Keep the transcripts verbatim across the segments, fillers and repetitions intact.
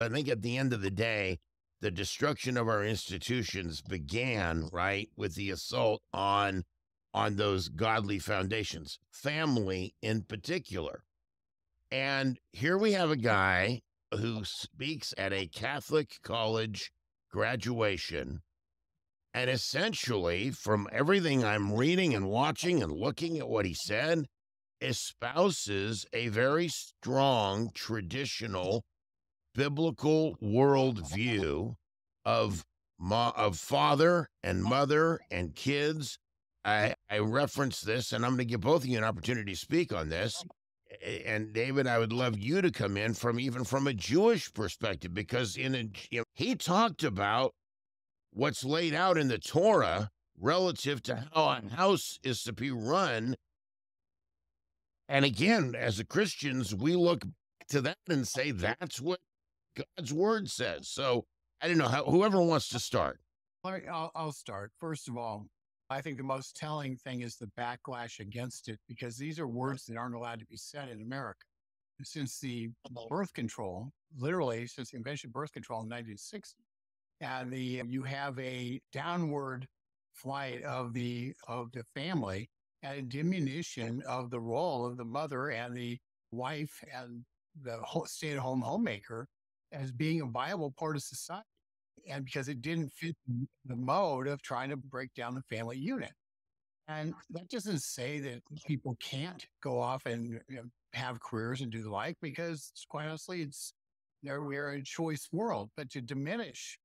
I think at the end of the day, the destruction of our institutions began, right, with the assault on on those godly foundations, family in particular. And here we have a guy who speaks at a Catholic college graduation, and essentially, from everything I'm reading and watching and looking at what he said, espouses a very strong traditional biblical worldview of ma of father and mother and kids. I, I reference this, and I'm going to give both of you an opportunity to speak on this. And David, I would love you to come in from even from a Jewish perspective, because in a, you know, he talked about what's laid out in the Torah relative to how a house is to be run. And again, as Christians, we look to that and say that's what God's word says. So I don't know how, whoever wants to start. Let me, I'll, I'll start. First of all, I think the most telling thing is the backlash against it, because these are words that aren't allowed to be said in America. Since the birth control, literally since the invention of birth control in nineteen sixty, and the you have a downward flight of the of the family and a diminution of the role of the mother and the wife and the stay-at-home homemaker as being a viable part of society. And because it didn't fit the mode of trying to break down the family unit. And that doesn't say that people can't go off and, you know, have careers and do the like, because quite honestly, it's there, we're a choice world. But to diminish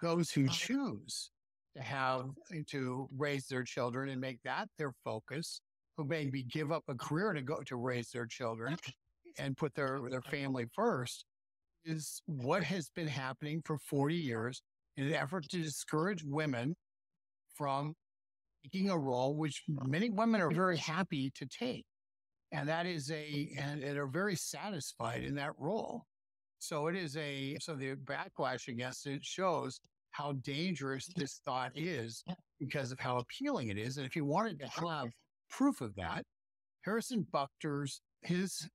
those who choose to have, to raise their children and make that their focus, who maybe give up a career to go to raise their children and put their, their family first, is what has been happening for forty years in an effort to discourage women from taking a role which many women are very happy to take. And that is a, and, and are very satisfied in that role. So it is a, so the backlash against it shows how dangerous this thought is because of how appealing it is. And if you wanted to have proof of that, Harrison Butker's, his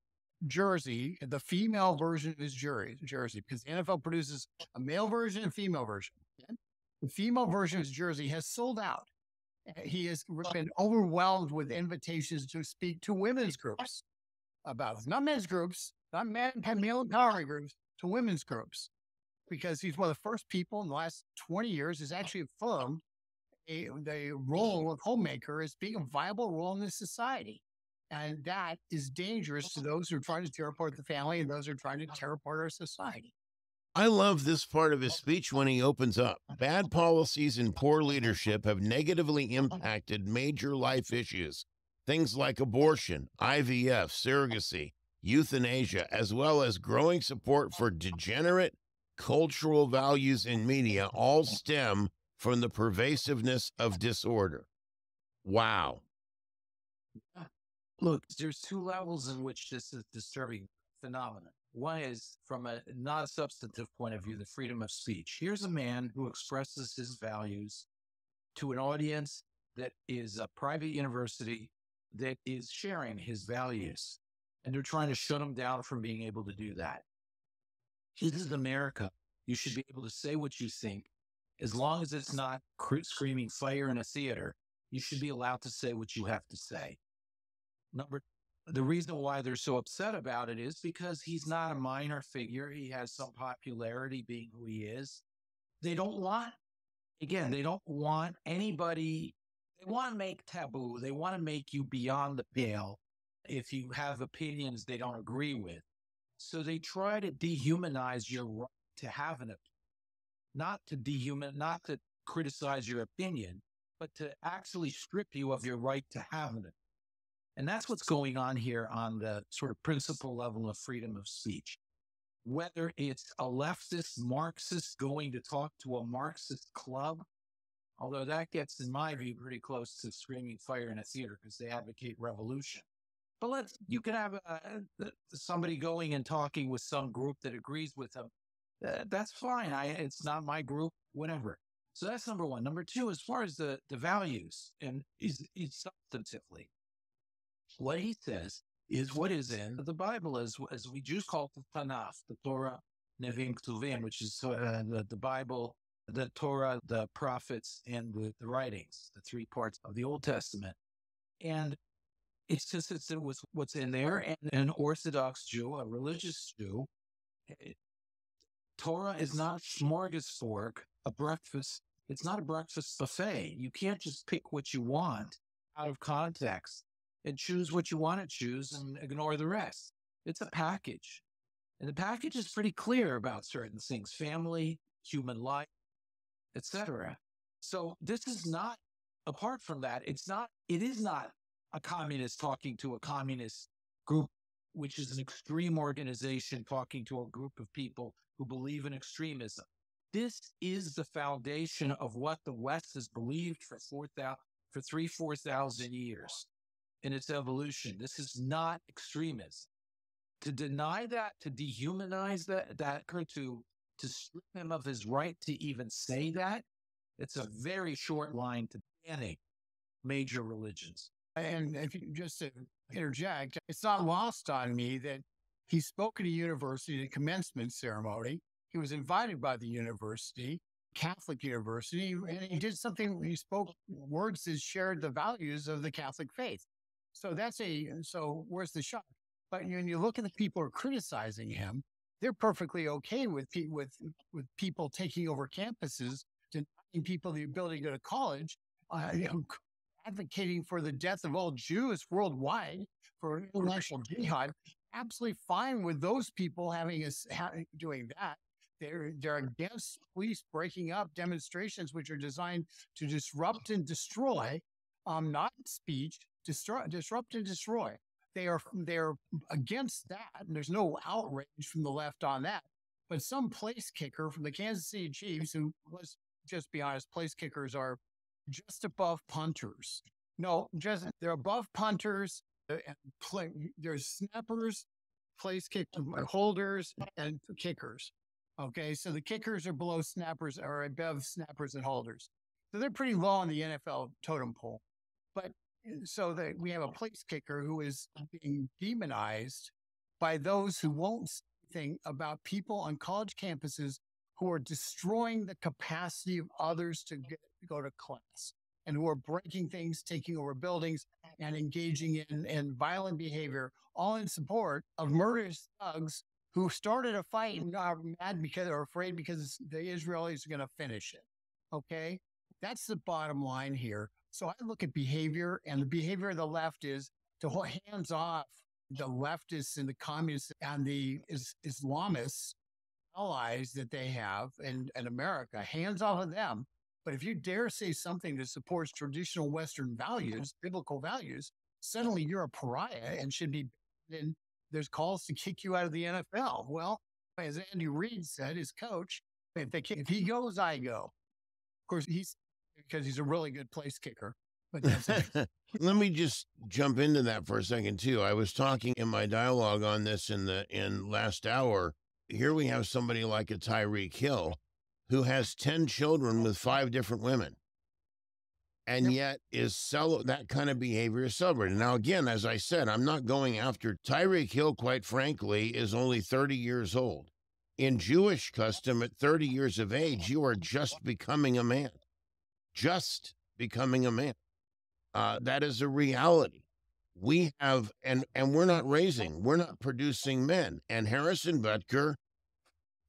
jersey, the female version of his jersey, jersey, because the N F L produces a male version and female version. The female version of his jersey has sold out. He has been overwhelmed with invitations to speak to women's groups about this. Not men's groups, not men, male empowering groups, to women's groups, because he's one of the first people in the last twenty years who's actually affirmed a, the role of homemaker as being a viable role in this society. And that is dangerous to those who are trying to tear apart the family and those who are trying to tear apart our society. I love this part of his speech when he opens up. Bad policies and poor leadership have negatively impacted major life issues. Things like abortion, I V F, surrogacy, euthanasia, as well as growing support for degenerate cultural values in media, all stem from the pervasiveness of disorder. Wow. Look, there's two levels in which this is disturbing phenomenon. One is from a non-substantive point of view, the freedom of speech. Here's a man who expresses his values to an audience that is a private university that is sharing his values, and they're trying to shut him down from being able to do that. This is America. You should be able to say what you think. As long as it's not screaming fire in a theater, you should be allowed to say what you have to say. Number, the reason why they're so upset about it is because he's not a minor figure. He has some popularity being who he is. They don't want, again, they don't want anybody, they want to make taboo. They want to make you beyond the pale if you have opinions they don't agree with. So they try to dehumanize your right to have an opinion, not to dehuman, not to criticize your opinion, but to actually strip you of your right to have an opinion. And that's what's going on here on the sort of principal level of freedom of speech. Whether it's a leftist Marxist going to talk to a Marxist club, although that gets, in my view, pretty close to screaming fire in a theater because they advocate revolution. But let's, you can have uh, somebody going and talking with some group that agrees with them. Uh, that's fine. I, it's not my group, whatever. So that's number one. Number two, as far as the, the values, and is, is substantively, what he says is what is in the Bible, as, as we Jews call the Tanakh, the Torah, Nevi'im Ktuvim, which is uh, the, the Bible, the Torah, the prophets, and the, the writings, the three parts of the Old Testament. And it's consistent with what's in there. And an Orthodox Jew, a religious Jew, it, Torah is not smorgasbord, a breakfast. It's not a breakfast buffet. You can't just pick what you want out of context and choose what you want to choose and ignore the rest. It's a package. And the package is pretty clear about certain things, family, human life, et cetera. So this is not, apart from that, it's not, it is not a communist talking to a communist group, which is an extreme organization talking to a group of people who believe in extremism. This is the foundation of what the West has believed for four thousand, for three, four thousand years in its evolution. This is not extremism. To deny that, to dehumanize that, that or to, to strip him of his right to even say that, it's a very short line to banning major religions. And if you, just to interject, it's not lost on me that he spoke at a university at a commencement ceremony. He was invited by the university, Catholic university, and he did something, he spoke words that shared the values of the Catholic faith. So that's a, so where's the shock? But when you look at the people who are criticizing him, they're perfectly okay with, pe with, with people taking over campuses, denying people the ability to go to college, uh, you know, advocating for the death of all Jews worldwide for international jihad. Absolutely fine with those people having us ha doing that. They're, they're against police breaking up demonstrations, which are designed to disrupt and destroy, um, not speech, disrupt, disrupt and destroy. They are, they're against that. And there's no outrage from the left on that, but some place kicker from the Kansas City Chiefs, who, let's just be honest, place kickers are just above punters. No, just they're above punters. And play, there's snappers, place kick holders, and kickers. Okay, so the kickers are below snappers, or above snappers and holders. So they're pretty low on the N F L totem pole. But so that we have a place kicker who is being demonized by those who won't say anything about people on college campuses who are destroying the capacity of others to get, go to class, and who are breaking things, taking over buildings, and engaging in, in violent behavior, all in support of murderous thugs who started a fight and are mad because they're afraid because the Israelis are going to finish it. Okay? That's the bottom line here. So I look at behavior, and the behavior of the left is to hold hands off the leftists and the communists and the is, Islamists allies that they have in, in America, hands off of them. But if you dare say something that supports traditional Western values, biblical values, suddenly you're a pariah and should be, and there's calls to kick you out of the N F L. Well, as Andy Reid said, his coach, if, they kick, if he goes, I go. Of course, he's, because he's a really good place kicker. But that's let me just jump into that for a second, too. I was talking in my dialogue on this in the in last hour. Here we have somebody like a Tyreek Hill, who has ten children with five different women, and yet is cel- that kind of behavior is celebrated. Now, again, as I said, I'm not going after Tyreek Hill, quite frankly, is only thirty years old. In Jewish custom, at thirty years of age, you are just becoming a man, just becoming a man. Uh, that is a reality. We have, and, and we're not raising, we're not producing men. And Harrison Butker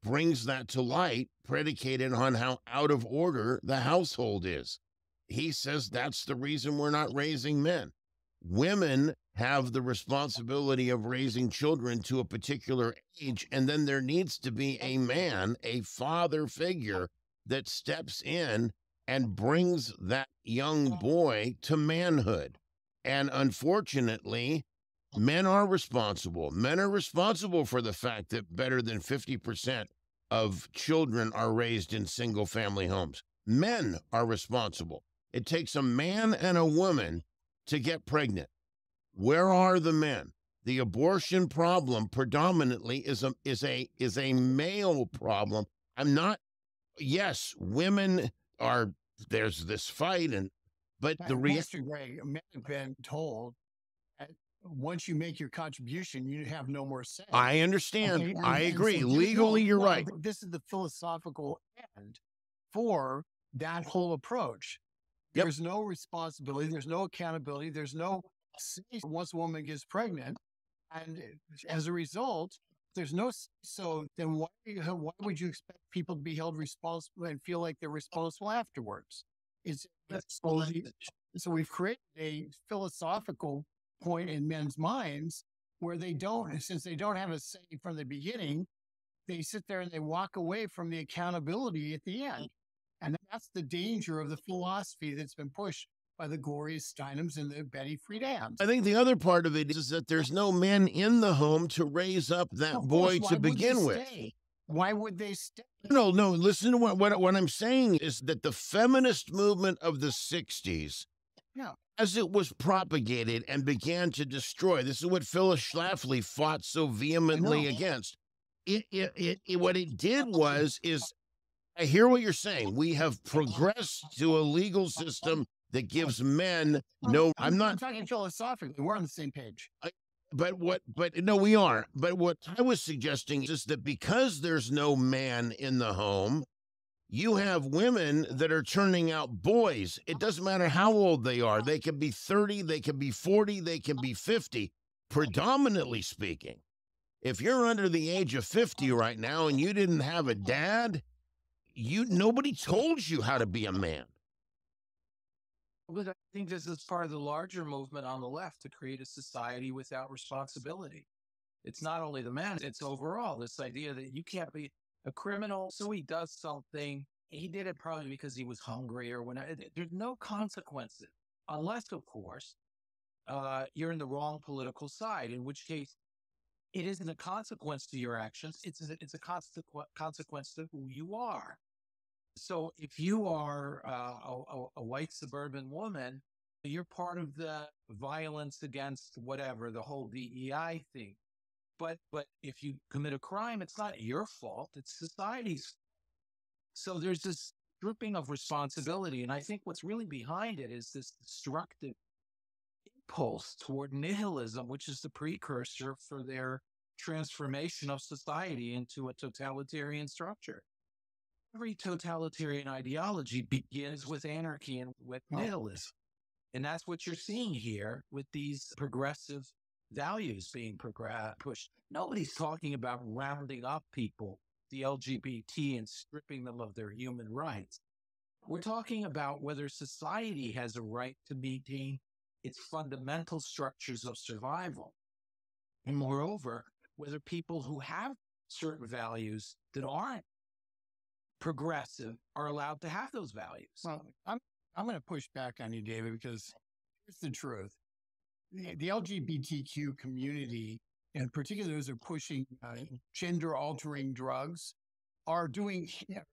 brings that to light, predicated on how out of order the household is. He says that's the reason we're not raising men. Women have the responsibility of raising children to a particular age, and then there needs to be a man, a father figure, that steps in and brings that young boy to manhood. And unfortunately, men are responsible. Men are responsible for the fact that better than fifty percent of children are raised in single-family homes. Men are responsible. It takes a man and a woman to get pregnant. Where are the men? The abortion problem predominantly is a, is a, is a male problem. I'm not, yes, women are, there's this fight, and but the reality, Mister Greg, men have been told once you make your contribution, you have no more say. I understand. Okay? And, I agree. So Legally, know, you're well, right. This is the philosophical end for that whole approach. Yep. There's no responsibility. There's no accountability. There's no once a woman gets pregnant. And as a result, there's no, so then why, why would you expect people to be held responsible and feel like they're responsible afterwards? It's, it's so, so we've created a philosophical point in men's minds where they don't, since they don't have a say from the beginning, they sit there and they walk away from the accountability at the end. And that's the danger of the philosophy that's been pushed by the Gloria Steinems and the Betty Friedans. I think the other part of it is that there's no men in the home to raise up that course, boy to begin with. Stay? Why would they stay? No, no, listen to what, what, what I'm saying is that the feminist movement of the sixties, yeah. as it was propagated and began to destroy, this is what Phyllis Schlafly fought so vehemently against. It, it, it, it, what it did was, is, I hear what you're saying. We have progressed to a legal system that gives men no. I'm not I'm talking philosophically. We're on the same page. I, but what? But no, we are. But what I was suggesting is that because there's no man in the home, you have women that are turning out boys. It doesn't matter how old they are. They can be thirty. They can be forty. They can be fifty. Predominantly speaking, if you're under the age of fifty right now and you didn't have a dad, you nobody told you how to be a man. But I think this is part of the larger movement on the left to create a society without responsibility. It's not only the men, it's overall this idea that you can't be a criminal. So he does something. He did it probably because he was hungry or whatever. There's no consequences unless, of course, uh, you're in the wrong political side, in which case it isn't a consequence to your actions. It's a, it's a consequ- consequence to who you are. So if you are uh, a, a white suburban woman, you're part of the violence against whatever, the whole D E I thing. But but if you commit a crime, it's not your fault, it's society's. So there's this stripping of responsibility. And I think what's really behind it is this destructive impulse toward nihilism, which is the precursor for their transformation of society into a totalitarian structure. Every totalitarian ideology begins with anarchy and with nihilism. And that's what you're seeing here with these progressive values being pushed. Nobody's talking about rounding up people, the L G B T, and stripping them of their human rights. We're talking about whether society has a right to maintain its fundamental structures of survival. And moreover, whether people who have certain values that aren't progressive are allowed to have those values. Well, I'm I'm going to push back on you, David, because here's the truth: the, the L G B T Q community, and particularly those who are pushing uh, gender-altering drugs, are doing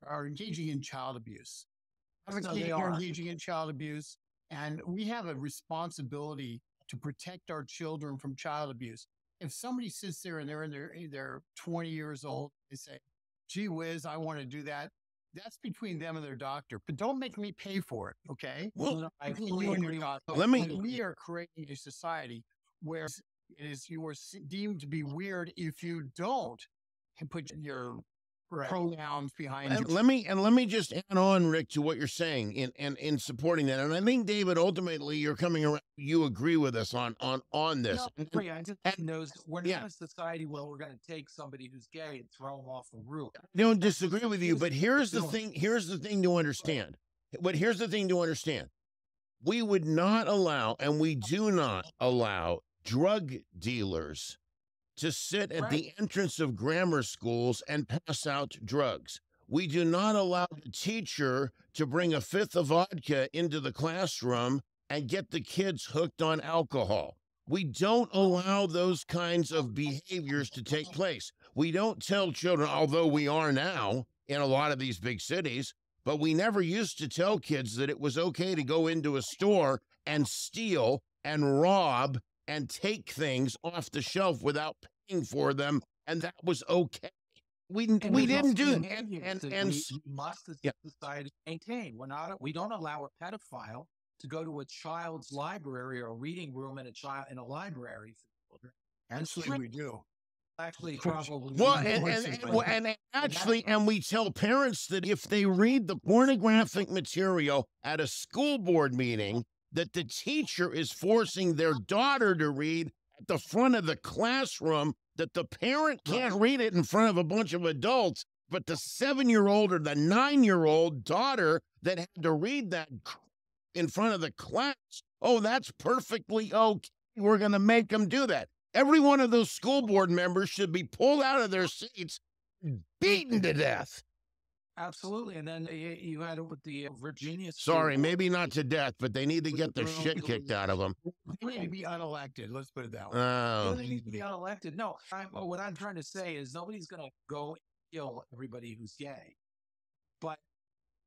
are engaging in child abuse. So they are engaging in child abuse, and we have a responsibility to protect our children from child abuse. If somebody sits there and they're in their they're twenty years old, they say, "Gee whiz, I want to do that." That's between them and their doctor, but don't make me pay for it, okay? Well, I agree with you. Let me. We are creating a society where it is you are deemed to be weird if you don't put your right. pronouns behind. And you. Let me and let me just add on, Rick, to what you're saying in and in, in supporting that. And I think, David, ultimately, you're coming around. You agree with us on on on this. No, and, I just and, knows we're yeah. not a society where we're going to take somebody who's gay and throw them off the roof. I don't disagree with you, but here's the thing. Here's the thing to understand. But here's the thing to understand. We would not allow, and we do not allow, drug dealers to sit at right. the entrance of grammar schools and pass out drugs. We do not allow the teacher to bring a fifth of vodka into the classroom and get the kids hooked on alcohol. We don't allow those kinds of behaviors to take place. We don't tell children, although we are now in a lot of these big cities, but we never used to tell kids that it was okay to go into a store and steal and rob and take things off the shelf without paying for them, and that was okay. We and we didn't do that. And, and, and, and we must, as yeah. society, maintain. We're not. We don't allow a pedophile to go to a child's library or a reading room in a child in a library for children. Actually, we do. Actually, probably. Well, and, and, and, and actually, and we tell parents that if they read the pornographic material at a school board meeting that the teacher is forcing their daughter to read at the front of the classroom, that the parent can't read it in front of a bunch of adults, but the seven-year-old or the nine-year-old daughter that had to read that in front of the class, oh, that's perfectly okay. We're going to make them do that. Every one of those school board members should be pulled out of their seats, beaten to death. Absolutely. And then you had it with the Virginia. Sorry, maybe not to death, but they need to get their shit kicked out of them. They need to be unelected. Let's put it that way. Oh. They need to be unelected. No, I'm, what I'm trying to say is nobody's going to go kill everybody who's gay. But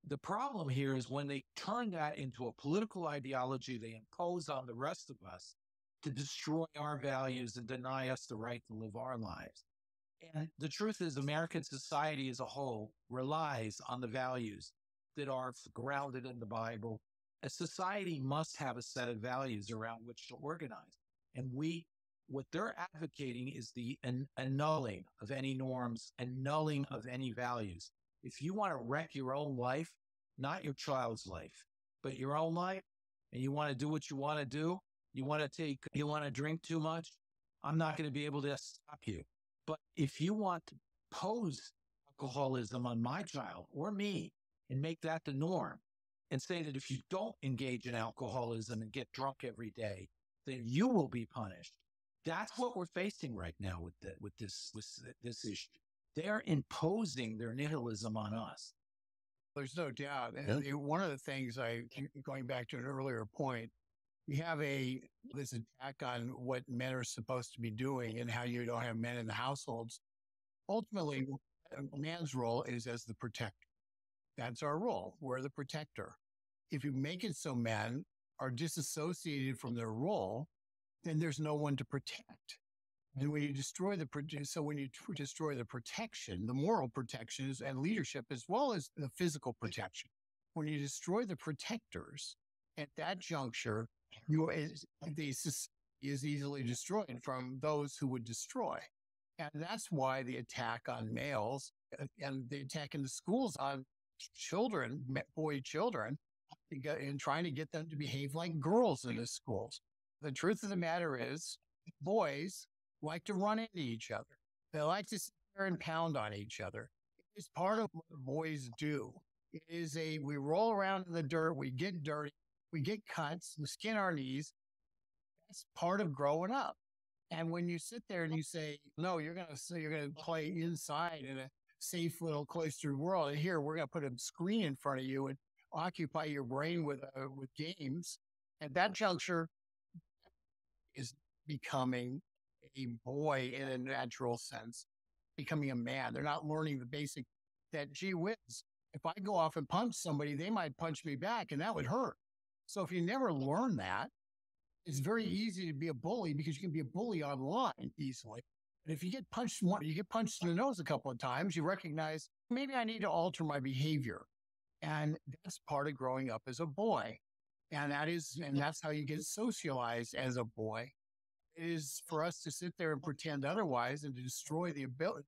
the problem here is when they turn that into a political ideology they impose on the rest of us to destroy our values and deny us the right to live our lives. And the truth is, American society as a whole relies on the values that are grounded in the Bible. A society must have a set of values around which to organize. And we, what they're advocating is the annulling of any norms, annulling of any values. If you want to wreck your own life, not your child's life, but your own life, and you want to do what you want to do, you want to take, you want to drink too much, I'm not going to be able to stop you. But if you want to impose alcoholism on my child or me and make that the norm and say that if you don't engage in alcoholism and get drunk every day, then you will be punished. That's what we're facing right now with the, with this with this issue. They're imposing their nihilism on us. There's no doubt. And yeah. One of the things I, going back to an earlier point, we have a this attack on what men are supposed to be doing and how you don't have men in the households. Ultimately, man's role is as the protector. That's our role. We're the protector. If you make it so men are disassociated from their role, then there's no one to protect. And when you destroy the so when you destroy the protection, the moral protections and leadership, as well as the physical protection, when you destroy the protectors at that juncture, You is, is easily destroyed from those who would destroy. And that's why the attack on males and the attack in the schools on children, boy children, and trying to get them to behave like girls in the schools. The truth of the matter is boys like to run into each other. They like to sit there and pound on each other. It's part of what boys do. It is a, we roll around in the dirt, we get dirty, we get cuts, we skin our knees. That's part of growing up. And when you sit there and you say, no, you're going to you're going to play inside in a safe little cloistered world, and here we're going to put a screen in front of you and occupy your brain with, uh, with games. At that juncture is becoming a boy in a natural sense, becoming a man. They're not learning the basic that, gee whiz, if I go off and punch somebody, they might punch me back and that would hurt. So if you never learn that, it's very easy to be a bully because you can be a bully online easily. But if you get punched, you get punched in the nose a couple of times, you recognize maybe I need to alter my behavior, and that's part of growing up as a boy, and that is, and that's how you get socialized as a boy. It is for us to sit there and pretend otherwise and to destroy the ability,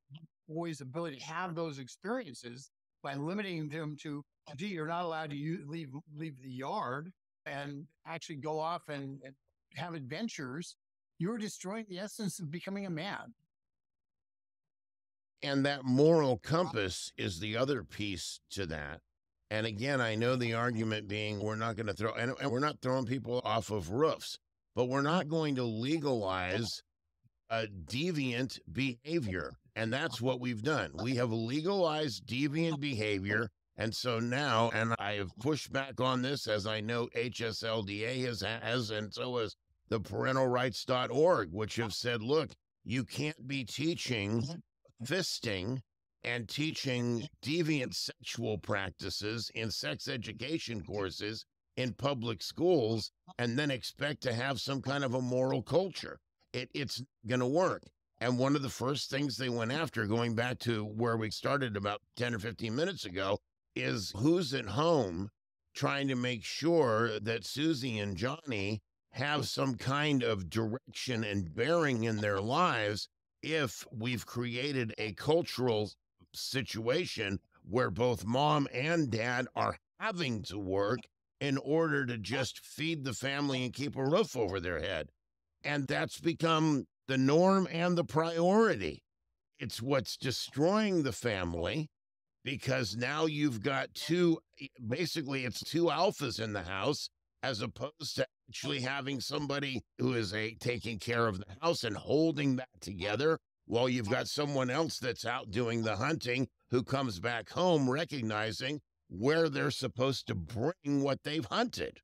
boy's ability to have those experiences by limiting them to, gee, you're not allowed to use, leave leave the yard. And actually go off and, and have adventures, you're destroying the essence of becoming a man. And that moral compass is the other piece to that. And again, I know the argument being we're not going to throw, and, and we're not throwing people off of roofs, but we're not going to legalize a deviant behavior. And that's what we've done. We have legalized deviant behavior. And so now, and I have pushed back on this, as I know H S L D A has, has and so has the parental rights dot org, which have said, look, you can't be teaching fisting and teaching deviant sexual practices in sex education courses in public schools and then expect to have some kind of a moral culture. It, it's going to work. And one of the first things they went after, going back to where we started about ten or fifteen minutes ago, is who's at home trying to make sure that Susie and Johnny have some kind of direction and bearing in their lives if we've created a cultural situation where both mom and dad are having to work in order to just feed the family and keep a roof over their head. And that's become the norm and the priority. It's what's destroying the family, because now you've got two, basically it's two alphas in the house, as opposed to actually having somebody who is a, taking care of the house and holding that together, while you've got someone else that's out doing the hunting who comes back home recognizing where they're supposed to bring what they've hunted.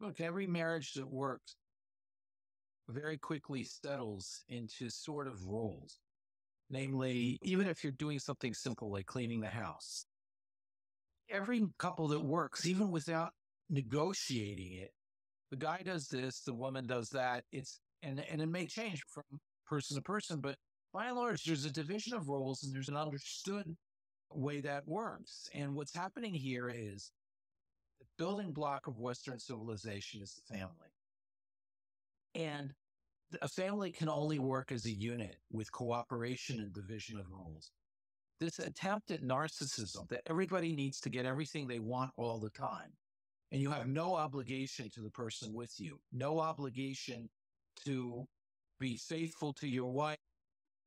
Look, every marriage that works very quickly settles into sort of roles. Namely, even if you're doing something simple like cleaning the house, every couple that works, even without negotiating it, the guy does this, the woman does that. It's and and it may change from person to person, but by and large, there's a division of roles and there's an understood way that works. And what's happening here is the building block of Western civilization is the family. And a family can only work as a unit with cooperation and division of roles. This attempt at narcissism that everybody needs to get everything they want all the time, and you have no obligation to the person with you, no obligation to be faithful to your wife,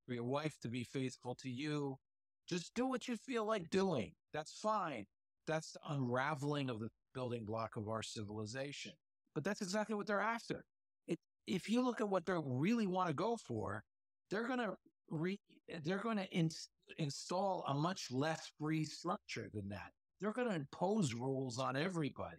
for your wife to be faithful to you. Just do what you feel like doing. That's fine. That's the unraveling of the building block of our civilization. But that's exactly what they're after. It, if you look at what they really want to go for, they're going to re, they're going to in, install a much less free structure than that. They're going to impose rules on everybody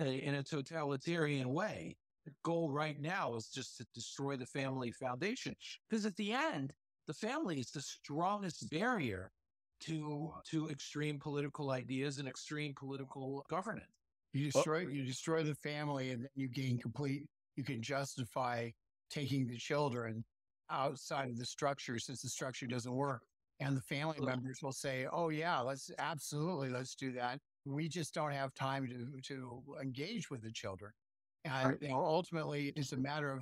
in a totalitarian way. The goal right now is just to destroy the family foundation, because at the end, the family is the strongest barrier to to extreme political ideas and extreme political governance. You destroy, you destroy the family, and then you gain complete, you can justify taking the children outside of the structure since the structure doesn't work. And the family members will say, oh, yeah, let's absolutely, let's do that. We just don't have time to, to engage with the children. And you know, ultimately, it's a matter of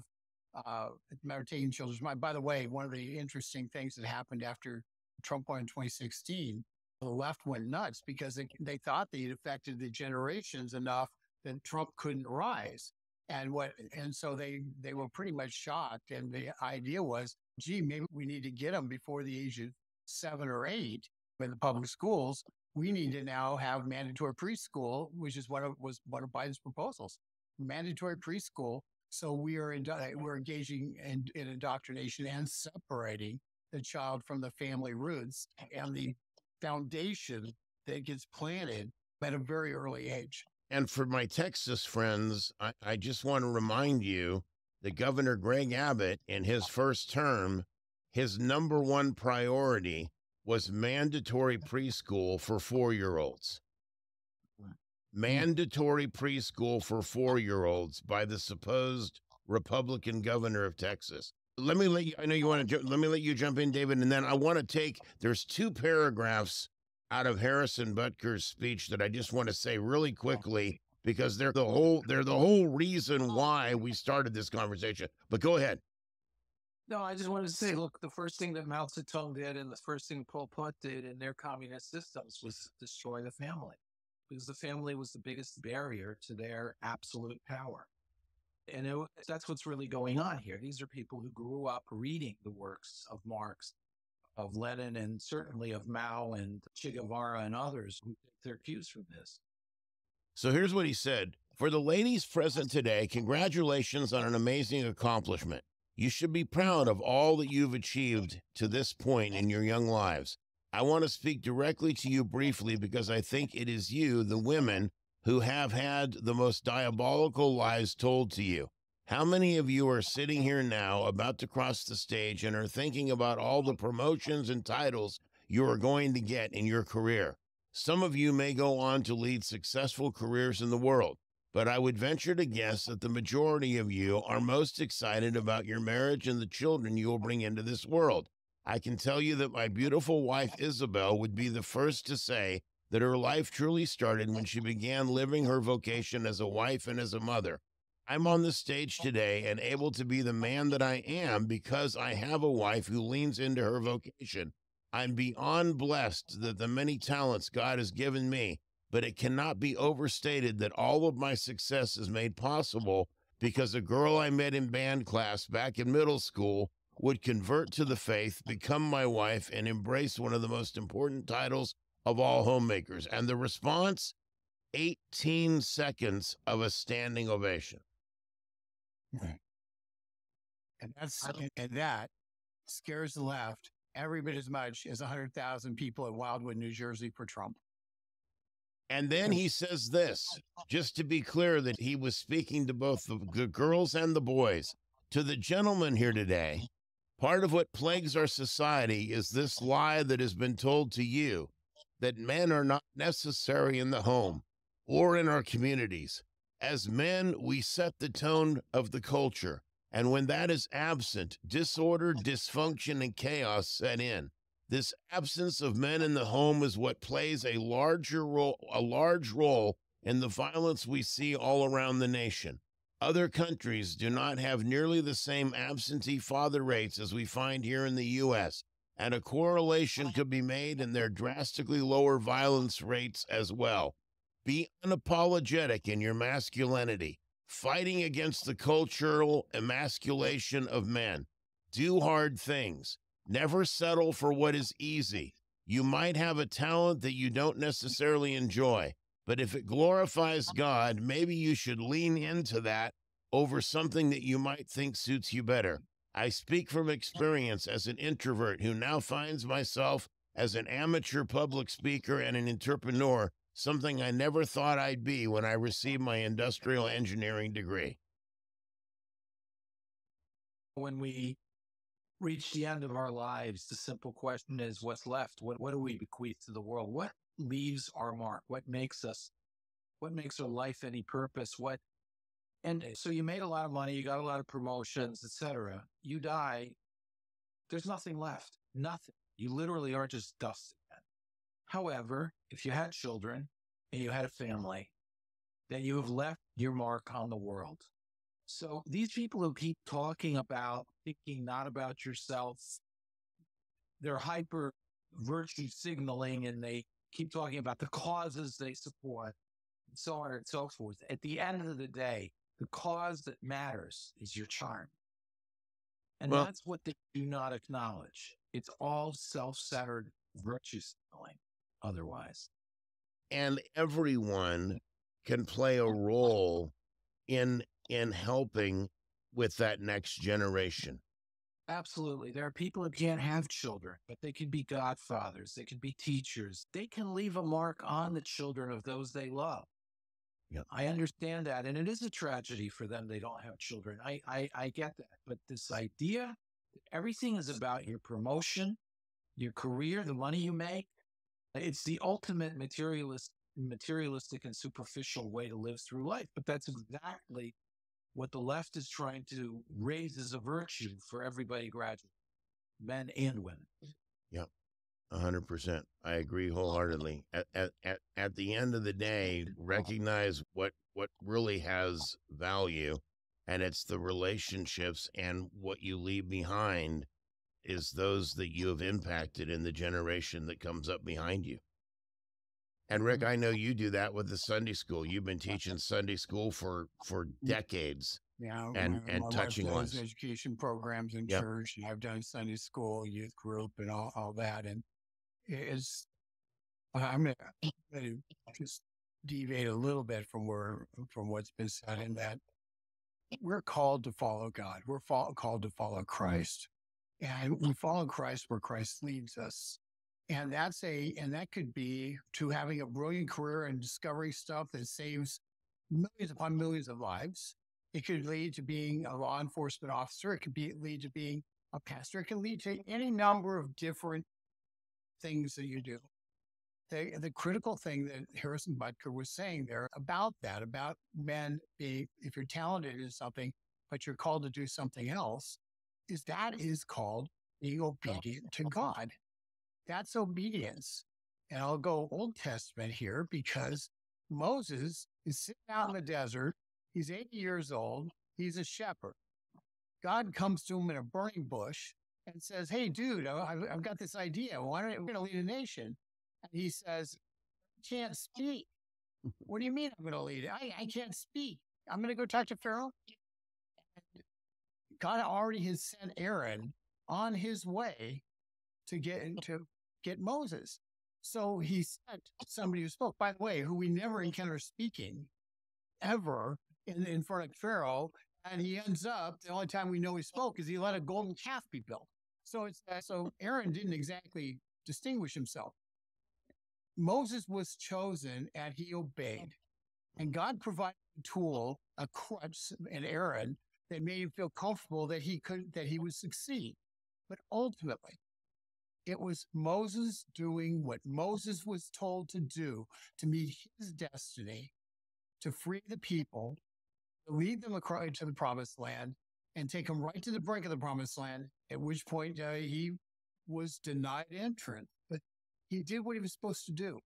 Uh, matter of taking children's mind. By the way, one of the interesting things that happened after Trump won in twenty sixteen, the left went nuts because they, they thought they had affected the generations enough that Trump couldn't rise. And what, and so they, they were pretty much shocked. And the idea was, gee, maybe we need to get them before the age of seven or eight in the public schools. We need to now have mandatory preschool, which is one of, was one of Biden's proposals, mandatory preschool. So we are in, we're engaging in, in indoctrination and separating the child from the family roots and the foundation that gets planted at a very early age. And for my Texas friends, I, I just want to remind you that Governor Greg Abbott, in his first term, his number one priority was mandatory preschool for four-year-olds. Mandatory preschool for four-year-olds by the supposed Republican governor of Texas. Let me let you, I know you want to, let me let you jump in, David, and then I want to take, there's two paragraphs out of Harrison Butker's speech that I just want to say really quickly, because they're the whole, they're the whole reason why we started this conversation. But go ahead. No, I just wanted to say, look, the first thing that Mao Zedong did and the first thing Pol Pot did in their communist systems was destroy the family, because the family was the biggest barrier to their absolute power. And it, that's what's really going on here. These are people who grew up reading the works of Marx, of Lenin, and certainly of Mao and Che Guevara and others who take their cues from this. So here's what he said. For the ladies present today, congratulations on an amazing accomplishment. You should be proud of all that you've achieved to this point in your young lives. I want to speak directly to you briefly because I think it is you, the women, who have had the most diabolical lies told to you. How many of you are sitting here now about to cross the stage and are thinking about all the promotions and titles you are going to get in your career? Some of you may go on to lead successful careers in the world, but I would venture to guess that the majority of you are most excited about your marriage and the children you will bring into this world. I can tell you that my beautiful wife, Isabel, would be the first to say that her life truly started when she began living her vocation as a wife and as a mother. I'm on the stage today and able to be the man that I am because I have a wife who leans into her vocation. I'm beyond blessed that the many talents God has given me, but it cannot be overstated that all of my success is made possible because a girl I met in band class back in middle school would convert to the faith, become my wife, and embrace one of the most important titles of all homemakers. And the response? eighteen seconds of a standing ovation. Right. And that's and that scares the left every bit as much as one hundred thousand people in Wildwood, New Jersey for Trump. And then he says this, just to be clear that he was speaking to both the, the girls and the boys. To the gentlemen here today, part of what plagues our society is this lie that has been told to you, that men are not necessary in the home or in our communities. As men, we set the tone of the culture, and when that is absent, disorder, dysfunction, and chaos set in. This absence of men in the home is what plays a larger role, a large role in the violence we see all around the nation. Other countries do not have nearly the same absentee father rates as we find here in the U S, and a correlation could be made in their drastically lower violence rates as well. Be unapologetic in your masculinity, fighting against the cultural emasculation of men. Do hard things. Never settle for what is easy. You might have a talent that you don't necessarily enjoy, but if it glorifies God, maybe you should lean into that over something that you might think suits you better. I speak from experience as an introvert who now finds myself as an amateur public speaker and an entrepreneur, something I never thought I'd be when I received my industrial engineering degree. When we reach the end of our lives, the simple question is, what's left? What, what do we bequeath to the world? What leaves our mark? What makes us, what makes our life any purpose? What And so you made a lot of money, you got a lot of promotions, et cetera. You die, there's nothing left, nothing. You literally are just dust again. However, if you had children and you had a family, then you have left your mark on the world. So these people who keep talking about thinking not about yourself, they're hyper virtue signaling and they keep talking about the causes they support, and so on and so forth. At the end of the day, the cause that matters is your charm. And well, that's what they do not acknowledge. It's all self-centered virtue signaling otherwise. And everyone can play a role in, in helping with that next generation. Absolutely. There are people who can't have children, but they can be godfathers. They can be teachers. They can leave a mark on the children of those they love. Yep. I understand that, and it is a tragedy for them they don't have children. I, I, I get that, but this idea that everything is about your promotion, your career, the money you make, it's the ultimate materialist, materialistic and superficial way to live through life, but that's exactly what the left is trying to raise as a virtue for everybody graduating, men and women. Yep, one hundred percent. I agree wholeheartedly. At, at, at the end of the day, recognize what, what really has value, and it's the relationships, and what you leave behind is those that you have impacted in the generation that comes up behind you. And Rick, I know you do that with the Sunday school. You've been teaching Sunday school for, for decades. Yeah, and, and touching on education programs in yep. church. And I've done Sunday school, youth group, and all, all that. And Is I'm going to just deviate a little bit from where from what's been said in that we're called to follow God. We're fall, called to follow Christ, and we follow Christ where Christ leads us. And that's a and that could be to having a brilliant career and discovering stuff that saves millions upon millions of lives. It could lead to being a law enforcement officer. It could be lead to being a pastor. It can lead to any number of different things that you do. The, the critical thing that Harrison Butker was saying there about that, about men being, if you're talented in something, but you're called to do something else, is that is called being obedient to God. That's obedience. And I'll go Old Testament here because Moses is sitting out in the desert. He's eighty years old. He's a shepherd. God comes to him in a burning bush and says, hey, dude, I've, I've got this idea. Why don't you, we're going to lead a nation? And he says, I can't speak. What do you mean I'm going to lead it? I, I can't speak. I'm going to go talk to Pharaoh. And God already has sent Aaron on his way to get to get Moses. So he sent somebody who spoke, by the way, who we never encounter speaking ever in, in front of Pharaoh. And he ends up, the only time we know he spoke is he let a golden calf be built. So it's, so Aaron didn't exactly distinguish himself. Moses was chosen and he obeyed. And God provided a tool, a crutch, an Aaron that made him feel comfortable that he could, that he would succeed. But ultimately, it was Moses doing what Moses was told to do to meet his destiny, to free the people, to lead them across to the promised land, and take them right to the brink of the promised land, at which point uh, he was denied entrance. But he did what he was supposed to do.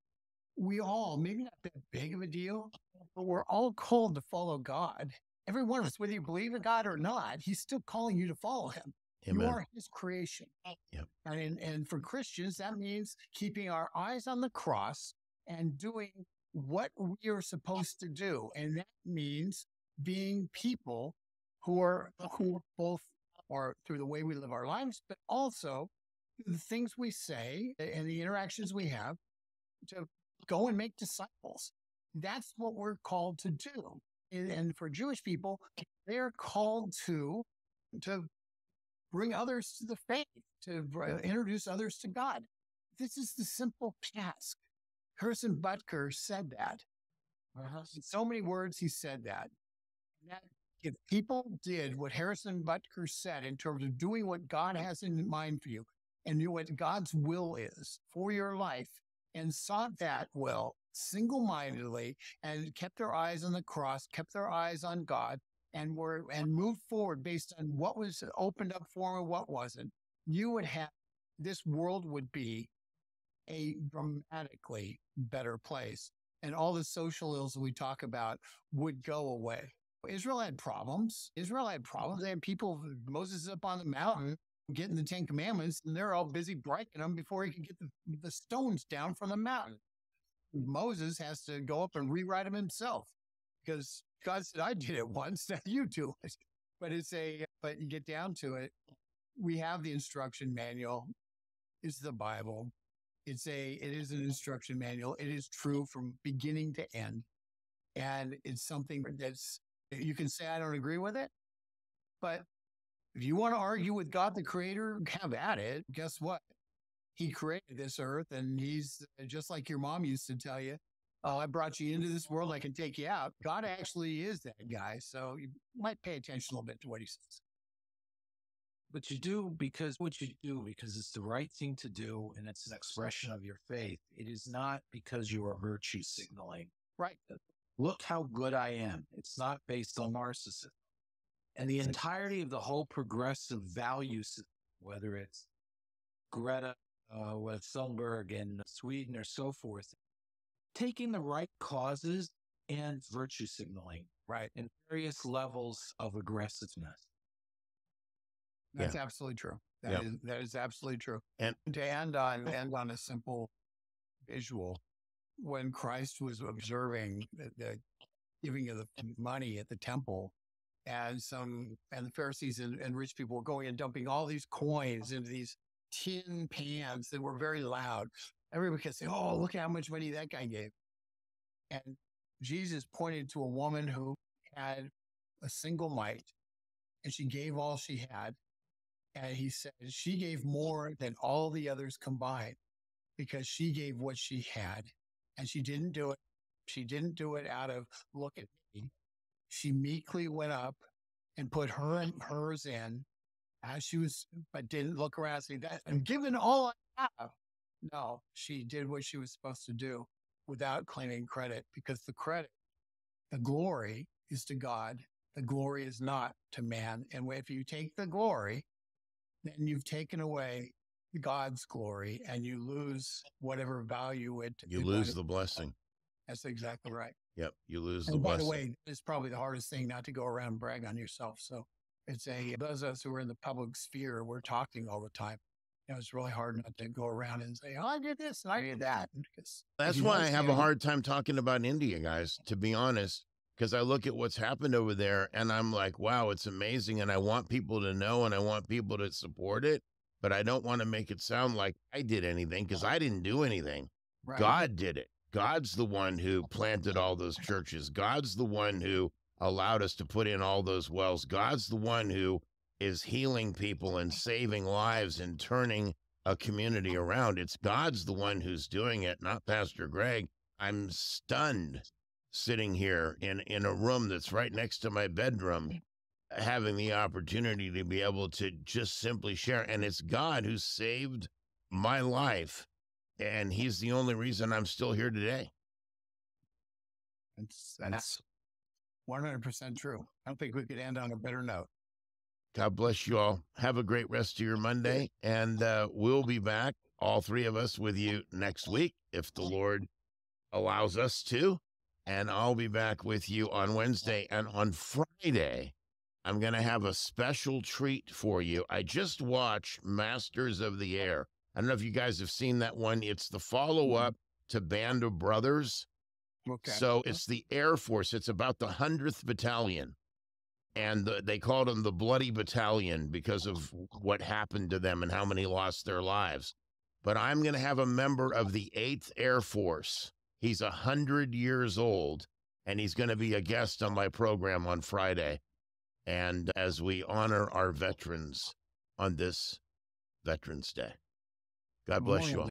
We all, maybe not that big of a deal, but we're all called to follow God. Every one of us, whether you believe in God or not, he's still calling you to follow him. Amen. You are his creation. Yep. And, and for Christians, that means keeping our eyes on the cross and doing what we are supposed to do. And that means being people who are, who are both or through the way we live our lives, but also the things we say and the interactions we have to go and make disciples. That's what we're called to do. And, and for Jewish people, they're called to, to bring others to the faith, to introduce others to God. This is the simple task. Harrison Butker said that. Uh-huh. In so many words, he said that. And that. If people did what Harrison Butker said in terms of doing what God has in mind for you and knew what God's will is for your life and sought that will single-mindedly and kept their eyes on the cross, kept their eyes on God, and were and moved forward based on what was opened up for and what wasn't, you would have, this world would be a dramatically better place. And all the social ills we talk about would go away. Israel had problems. Israel had problems. They had people, Moses up on the mountain getting the Ten Commandments, and they're all busy breaking them before he could get the, the stones down from the mountain. Moses has to go up and rewrite them himself because God said, I did it once, now you do it. But it's a, but you get down to it. We have the instruction manual. It's the Bible. It's a, it is an instruction manual. It is true from beginning to end. And it's something that's, you can say, I don't agree with it. But if you want to argue with God, the creator, have at it. Guess what? He created this earth and he's just like your mom used to tell you. Oh, I brought you into this world. I can take you out. God actually is that guy. So you might pay attention a little bit to what he says. But you do because what you do, because it's the right thing to do. And it's an expression of your faith. It is not because you are virtue signaling. Right. Look how good I am. It's not based on narcissism. And the entirety of the whole progressive value system, whether it's Greta uh, with Thunberg in Sweden or so forth, taking the right causes and virtue signaling, right, in various levels of aggressiveness. That's yeah. absolutely true. That yeah. is that is absolutely true. And to end on end on a simple visual, when Christ was observing the, the giving of the money at the temple, and some and the Pharisees and, and rich people were going and dumping all these coins into these tin pans that were very loud. Everybody could say, oh, look at how much money that guy gave. And Jesus pointed to a woman who had a single mite, and she gave all she had. And he said, she gave more than all the others combined because she gave what she had. And she didn't do it. She didn't do it out of, look at me. She meekly went up and put her and hers in as she was, but didn't look around and say, that I'm giving all I have. No, she did what she was supposed to do without claiming credit, because the credit, the glory is to God. The glory is not to man. And if you take the glory, then you've taken away God's glory, and you lose whatever value it. You lose the blessing. That's exactly right. Yep, you lose the blessing. By the way, it's probably the hardest thing not to go around and brag on yourself. So it's a, those of us who are in the public sphere, we're talking all the time. You know, it's really hard not to go around and say, oh, I did this and I did that. Because that's why I have a hard time talking about India, guys, to be honest, because I look at what's happened over there and I'm like, wow, it's amazing. And I want people to know and I want people to support it. But I don't want to make it sound like I did anything, because I didn't do anything. Right. God did it. God's the one who planted all those churches. God's the one who allowed us to put in all those wells. God's the one who is healing people and saving lives and turning a community around. It's God's the one who's doing it, not Pastor Greg. I'm stunned sitting here in, in a room that's right next to my bedroom, having the opportunity to be able to just simply share. And it's God who saved my life. And he's the only reason I'm still here today. That's, that's one hundred percent true. I don't think we could end on a better note. God bless you all. Have a great rest of your Monday. And uh, we'll be back, all three of us, with you next week, if the Lord allows us to. And I'll be back with you on Wednesday. And on Friday, I'm going to have a special treat for you. I just watched Masters of the Air. I don't know if you guys have seen that one. It's the follow-up to Band of Brothers. Okay. So it's the Air Force. It's about the hundredth Battalion. And the, they called them the Bloody Battalion because of what happened to them and how many lost their lives. But I'm going to have a member of the eighth Air Force. He's one hundred years old, and he's going to be a guest on my program on Friday. And as we honor our veterans on this Veterans Day. God bless you all.